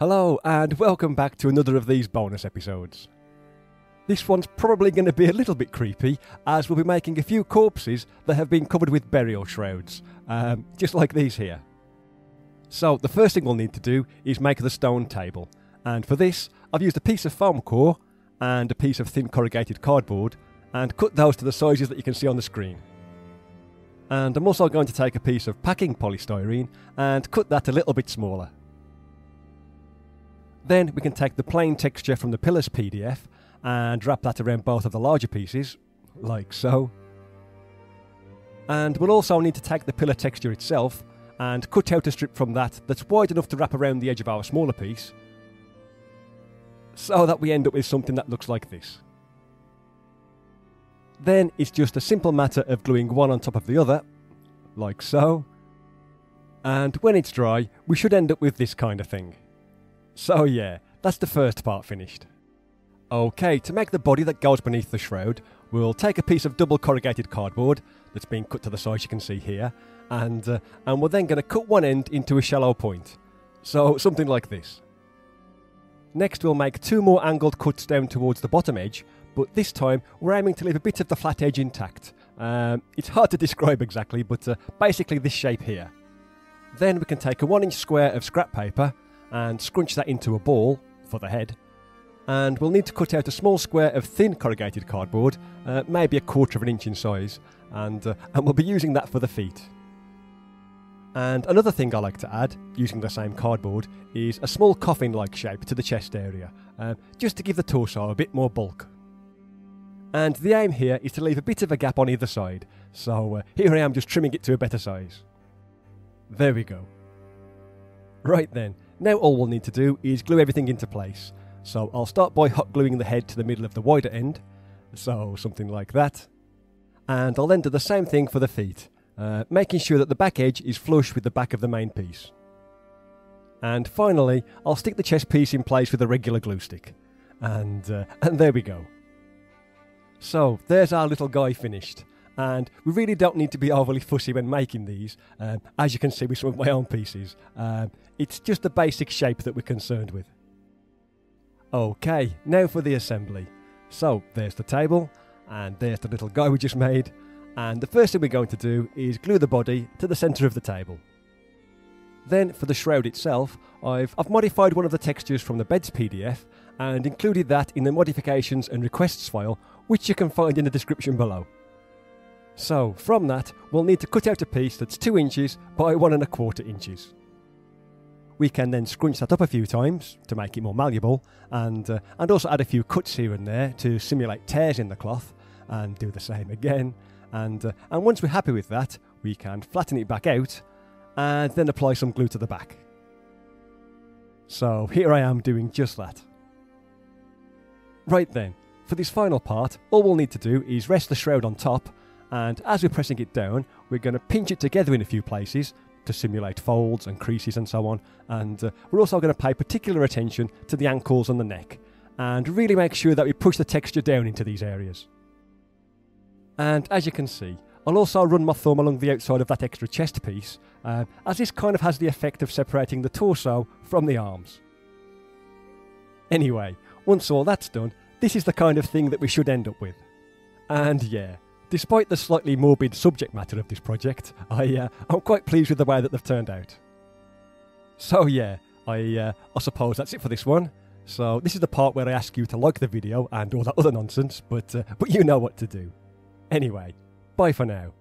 Hello, and welcome back to another of these bonus episodes. This one's probably going to be a little bit creepy, as we'll be making a few corpses that have been covered with burial shrouds, just like these here. So, the first thing we'll need to do is make the stone table, and for this, I've used a piece of foam core and a piece of thin corrugated cardboard, and cut those to the sizes that you can see on the screen. And I'm also going to take a piece of packing polystyrene and cut that a little bit smaller. Then we can take the plain texture from the pillars PDF and wrap that around both of the larger pieces, like so. And we'll also need to take the pillar texture itself and cut out a strip from that that's wide enough to wrap around the edge of our smaller piece, so that we end up with something that looks like this. Then it's just a simple matter of gluing one on top of the other, like so. And when it's dry, we should end up with this kind of thing. So yeah, that's the first part finished. Okay, to make the body that goes beneath the shroud, we'll take a piece of double corrugated cardboard that's been cut to the size you can see here, and we're then going to cut one end into a shallow point. So something like this. Next we'll make two more angled cuts down towards the bottom edge, but this time we're aiming to leave a bit of the flat edge intact. It's hard to describe exactly, but basically this shape here. Then we can take a 1-inch square of scrap paper and scrunch that into a ball for the head, and we'll need to cut out a small square of thin corrugated cardboard, maybe a 1/4 inch in size, and we'll be using that for the feet. And another thing I like to add, using the same cardboard, is a small coffin-like shape to the chest area, just to give the torso a bit more bulk. And the aim here is to leave a bit of a gap on either side, so here I am just trimming it to a better size. There we go. Right then, now all we'll need to do is glue everything into place. So I'll start by hot gluing the head to the middle of the wider end, so something like that. And I'll then do the same thing for the feet, making sure that the back edge is flush with the back of the main piece. And finally, I'll stick the chest piece in place with a regular glue stick. And there we go. So, there's our little guy finished, and we really don't need to be overly fussy when making these, as you can see with some of my own pieces. It's just the basic shape that we're concerned with. Okay, now for the assembly. So, there's the table, and there's the little guy we just made, and the first thing we're going to do is glue the body to the centre of the table. Then, for the shroud itself, I've modified one of the textures from the beds PDF, and included that in the modifications and requests file, which you can find in the description below. So, from that, we'll need to cut out a piece that's 2 inches by 1 1/4 inches. We can then scrunch that up a few times to make it more malleable, and also add a few cuts here and there to simulate tears in the cloth, and do the same again, and once we're happy with that, we can flatten it back out, and then apply some glue to the back. So, here I am doing just that. Right then. For this final part, all we'll need to do is rest the shroud on top, and as we're pressing it down, we're going to pinch it together in a few places to simulate folds and creases and so on, and we're also going to pay particular attention to the ankles and the neck, and really make sure that we push the texture down into these areas. And as you can see, I'll also run my thumb along the outside of that extra chest piece, as this kind of has the effect of separating the torso from the arms. Anyway, once all that's done, this is the kind of thing that we should end up with. And yeah, despite the slightly morbid subject matter of this project, I'm quite pleased with the way that they've turned out. So yeah, I suppose that's it for this one. So this is the part where I ask you to like the video and all that other nonsense, but you know what to do. Anyway, bye for now.